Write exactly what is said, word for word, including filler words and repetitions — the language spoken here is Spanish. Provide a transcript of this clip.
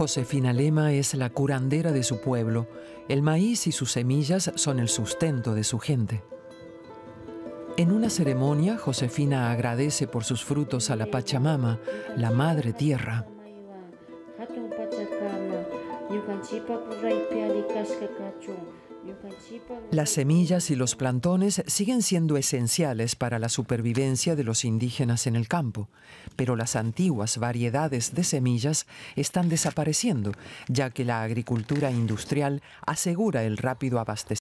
Josefina Lema es la curandera de su pueblo. El maíz y sus semillas son el sustento de su gente. En una ceremonia, Josefina agradece por sus frutos a la Pachamama, la Madre Tierra. Las semillas y los plantones siguen siendo esenciales para la supervivencia de los indígenas en el campo, pero las antiguas variedades de semillas están desapareciendo, ya que la agricultura industrial asegura el rápido abastecimiento.